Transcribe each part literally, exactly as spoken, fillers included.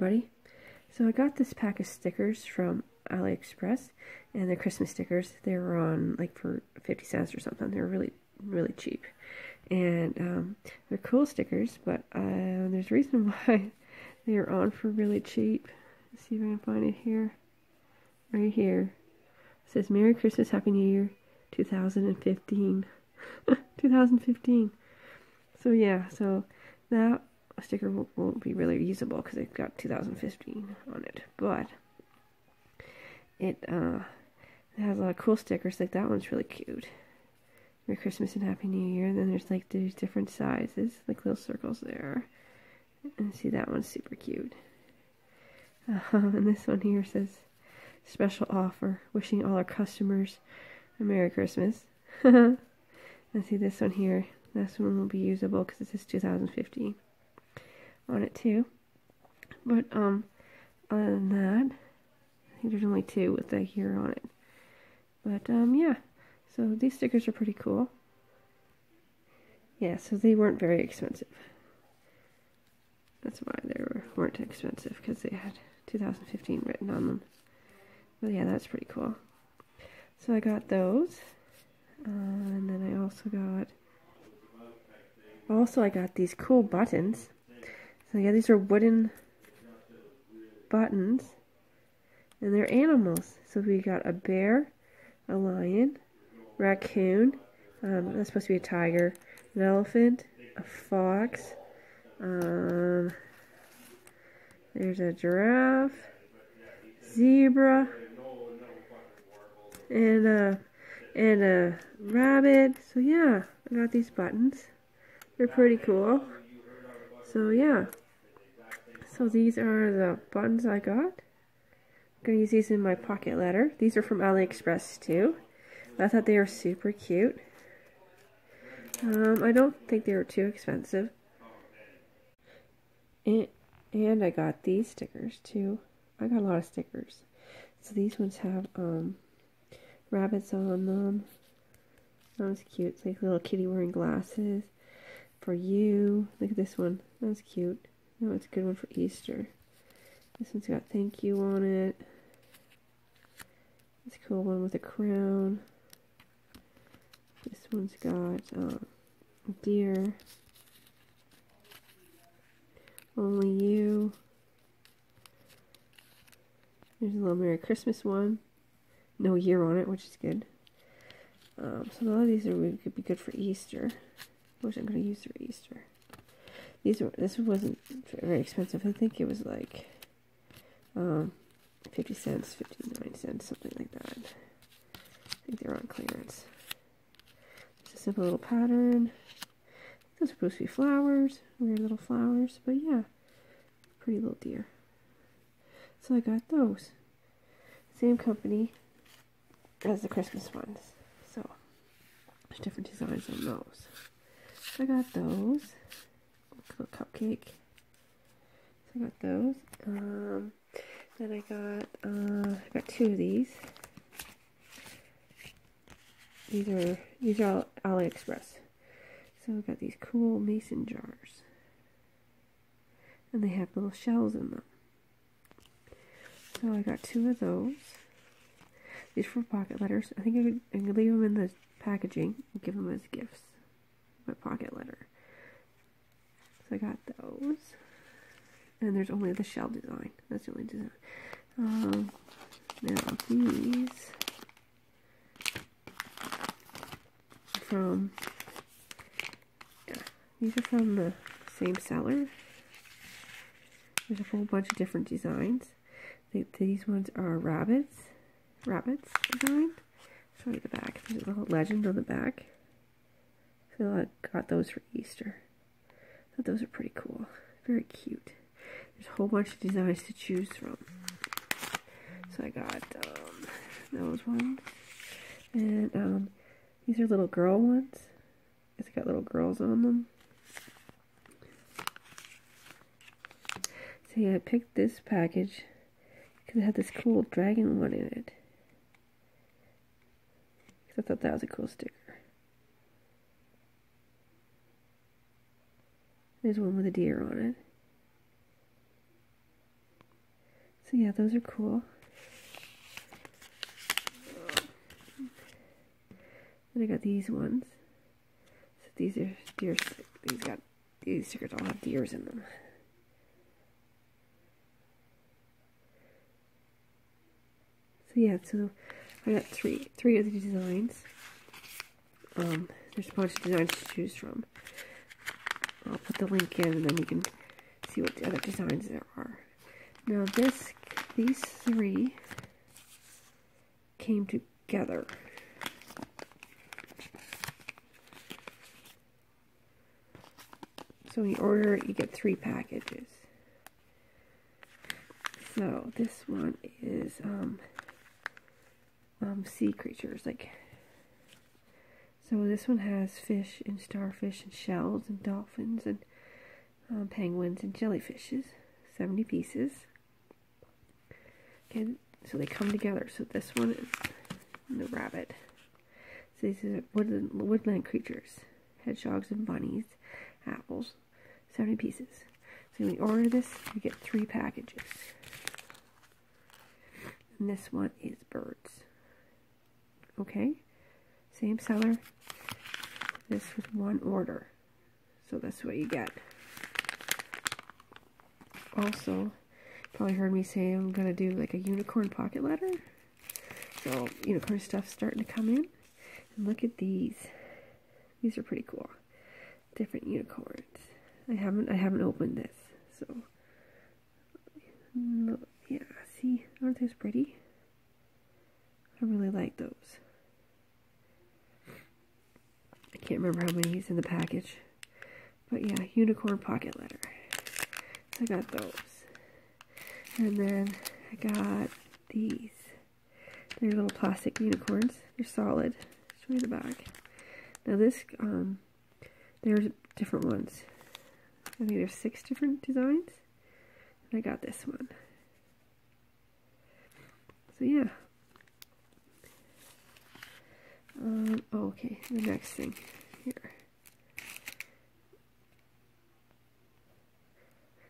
Buddy. So I got this pack of stickers from AliExpress, and they're Christmas stickers. They were on like for fifty cents or something. They're really, really cheap, and um, they're cool stickers, but uh, there's a reason why they are on for really cheap. Let's see if I can find it here. Right here. It says Merry Christmas, Happy New Year two thousand fifteen. two thousand fifteen. So yeah, so that sticker won't, won't be really usable because it got two thousand fifteen on it, but it uh, it has a lot of cool stickers. Like that one's really cute. Merry Christmas and Happy New Year. And then there's like these different sizes, like little circles there. And see, that one's super cute. Uh, and this one here says special offer, wishing all our customers a Merry Christmas. And see this one here. This one will be usable because it says two thousand fifteen on it too. But um, other than that, I think there's only two with the year on it. But um, yeah. So these stickers are pretty cool. Yeah. So they weren't very expensive. That's why they were, weren't expensive, because they had two thousand fifteen written on them. But yeah, that's pretty cool. So I got those. Uh, and then I also got... Also I got these cool buttons. So yeah, these are wooden buttons. And they're animals. So we got a bear, a lion, raccoon, um, that's supposed to be a tiger, an elephant, a fox, Um, there's a giraffe, zebra, and a, and a rabbit. So yeah, I got these buttons. They're pretty cool. So yeah. So these are the buttons I got. I'm going to use these in my pocket letter. These are from AliExpress too. I thought they were super cute. Um, I don't think they were too expensive. And, and I got these stickers too. I got a lot of stickers. So these ones have um, rabbits on them. That one's cute. It's like a little kitty wearing glasses. For you. Look at this one. That was cute. That one's a good one for Easter. This one's got thank you on it. This cool one with a crown. This one's got um, a deer. Only you. There's a little Merry Christmas one. No year on it, which is good. Um, so a lot of these are really, could be good for Easter, which I'm going to use for Easter. These were, this wasn't very expensive. I think it was like um, fifty cents, fifty-nine cents, something like that. I think they were on clearance. It's a simple little pattern. Those are supposed to be flowers, weird little flowers, but yeah, pretty little deer. So I got those. Same company as the Christmas ones. So there's different designs on those. So I got those. Little cupcake. So I got those. Um, then I got uh, I got two of these. These are these are AliExpress. So we got these cool mason jars, and they have little shells in them. So I got two of those. These are for pocket letters. I think I could, I could leave them in the packaging and give them as gifts. My pocket letter. So I got those, and there's only the shell design. That's the only design. Um, now these are from. These are from the same seller. There's a whole bunch of different designs. They, these ones are rabbits. Rabbits design. Show you the back. There's a little legend on the back. I feel like I got those for Easter. I thought those are pretty cool. Very cute. There's a whole bunch of designs to choose from. So I got um, those ones. And um, these are little girl ones. It's got little girls on them. So yeah, I picked this package because it had this cool dragon one in it. Because I thought that was a cool sticker. There's one with a deer on it. So yeah, those are cool. Then I got these ones. So these are deer stickers. These got these stickers all have deers in them. So yeah, so I got three three of the designs. Um, there's a bunch of designs to choose from. I'll put the link in, and then you can see what the other designs there are. Now this, these three came together. So when you order it, you get three packages. So this one is um, um, sea creatures, like. So this one has fish and starfish and shells and dolphins and um, penguins and jellyfishes, seventy pieces. And so they come together. So this one is the rabbit. So these are woodland, woodland creatures, hedgehogs and bunnies, apples, seventy pieces. So when you order this, you get three packages. And this one is birds. Okay? Same seller. This was one order. So that's what you get. Also, probably heard me say I'm going to do like a unicorn pocket letter. So, unicorn stuff's starting to come in. And look at these. These are pretty cool. Different unicorns. I haven't I haven't opened this. So, no, yeah, see? Aren't those pretty? I really like those. Can't remember how many is in the package, but yeah, unicorn pocket letter. So I got those, and then I got these. They're little plastic unicorns. They're solid. Show you the back. Now this, um, there's different ones. I think there's six different designs, and I got this one. So yeah. Um, oh, okay, the next thing here.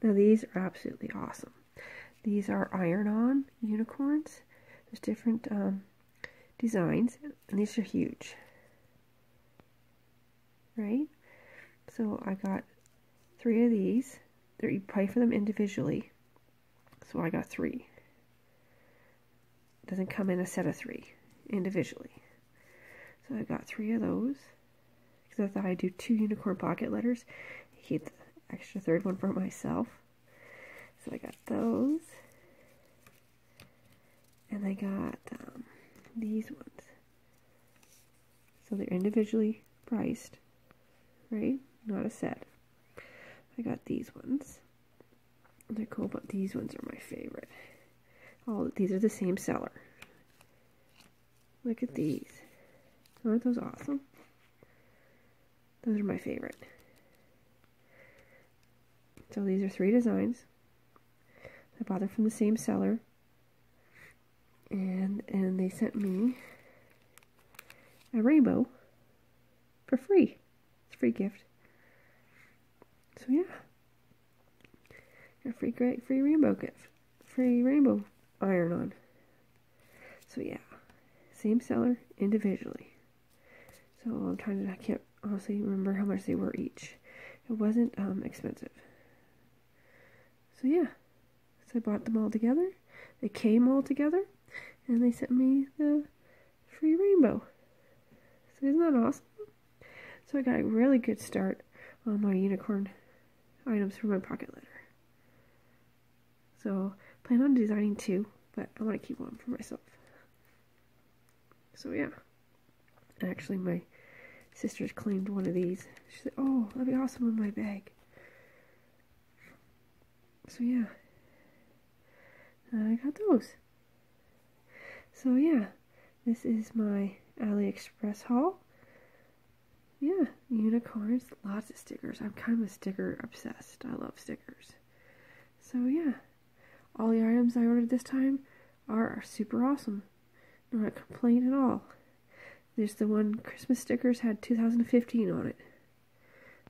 Now these are absolutely awesome. These are iron-on unicorns. There's different um, designs, and these are huge. Right? So I got three of these. They're, you pay for them individually. So I got three. It doesn't come in a set of three individually. So I got three of those, because I thought I'd do two unicorn pocket letters. I keep the extra third one for myself. So I got those. And I got um, these ones. So they're individually priced, right? Not a set. I got these ones. They're cool, but these ones are my favorite. All these are the same seller. Look at these. Aren't those awesome? Those are my favorite. So these are three designs. I bought them from the same seller. And and they sent me a rainbow for free. It's a free gift. So yeah. A free great free rainbow gift. Free rainbow iron on. So yeah. Same seller individually. So I'm trying to, I can't honestly remember how much they were each. It wasn't um, expensive. So yeah, so I bought them all together. They came all together, and they sent me the free rainbow. So isn't that awesome? So I got a really good start on my unicorn items for my pocket letter. So I plan on designing two, but I want to keep one for myself. So yeah. Actually, my sister's claimed one of these. She said, oh, that'd be awesome in my bag. So, yeah. And I got those. So, yeah. This is my AliExpress haul. Yeah, unicorns. Lots of stickers. I'm kind of sticker obsessed. I love stickers. So, yeah. All the items I ordered this time are super awesome. Not a complaint at all. There's the one Christmas stickers had two thousand fifteen on it.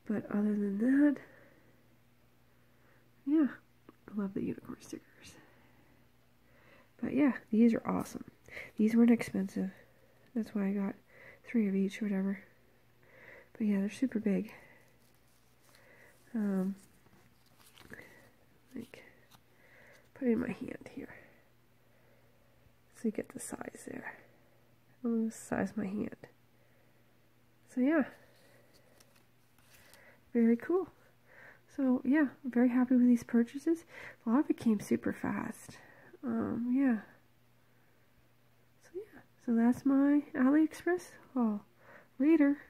But other than that, yeah, I love the unicorn stickers. But yeah, these are awesome. These weren't expensive. That's why I got three of each or whatever. But yeah, they're super big. Um, like, put it in my hand here. So you get the size there. I'm gonna size my hand. So yeah, very cool. So yeah, I'm very happy with these purchases. A lot of it came super fast. Um, yeah. So yeah, so that's my AliExpress haul. Later.